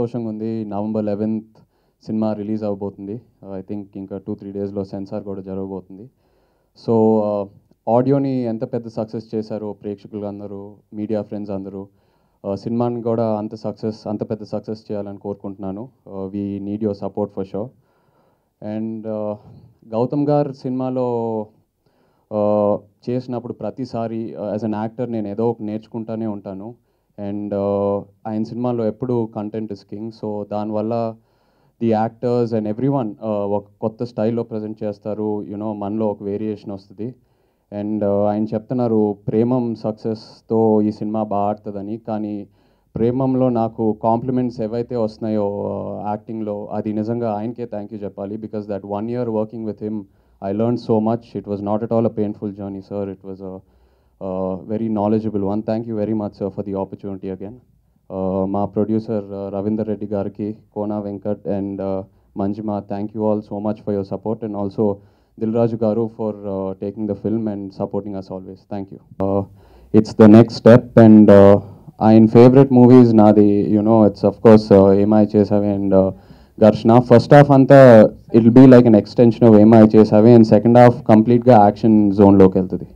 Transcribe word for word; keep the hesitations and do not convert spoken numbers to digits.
సంతోషంగా ఉంది. November eleventh సినిమా రిలీజ్ అవ్వబోతుంది. ఐ థింక్ ఇంకా టూ త్రీ డేస్లో సెన్సార్ కూడా జరగబోతుంది. సో ఆడియోని ఎంత పెద్ద సక్సెస్ చేశారో ప్రేక్షకులు అందరూ, మీడియా ఫ్రెండ్స్ అందరూ, సినిమాని కూడా అంత సక్సెస్ అంత పెద్ద సక్సెస్ చేయాలని కోరుకుంటున్నాను. We need your support for sure. And Gautam garu సినిమాలో చేసినప్పుడు ప్రతిసారి యాజ్ అన్ యాక్టర్ నేను ఏదో ఒక నేర్చుకుంటూనే ఉంటాను. అండ్ ఆయన సినిమాలో ఎప్పుడు కంటెంట్ ఇస్ కింగ్. సో దానివల్ల the actors and everyone ఒక కొత్త స్టైల్లో ప్రజెంట్ చేస్తారు. యూనో మనలో ఒక వేరియేషన్ వస్తుంది. అండ్ ఆయన చెప్తున్నారు ప్రేమం సక్సెస్తో ఈ సినిమా బాగా ఆడుతుందని, కానీ ప్రేమంలో నాకు కాంప్లిమెంట్స్ ఏవైతే వస్తున్నాయో యాక్టింగ్లో, అది నిజంగా ఆయనకే థ్యాంక్ యూ చెప్పాలి. Because that one year working with him I learned so much. It was not at all a painful journey, sir. It was a uh, very knowledgeable one. Thank you very much, sir, for the opportunity again. Uh, my producer, uh, Ravinder Redigarki, Kona Venkat, and uh, Manjima, thank you all so much for your support. And also, Dilraj Garu for uh, taking the film and supporting us always. Thank you. Uh, it's the next step. And uh, I in favorite movies, Nadi, you know, it's of course, uh, Amai Chesave and uh, Gharshana. First half అంతా it will be like an extension of Ye Maaya Chesave, and second half కంప్లీట్గా action జోన్లోకి వెళ్తుంది.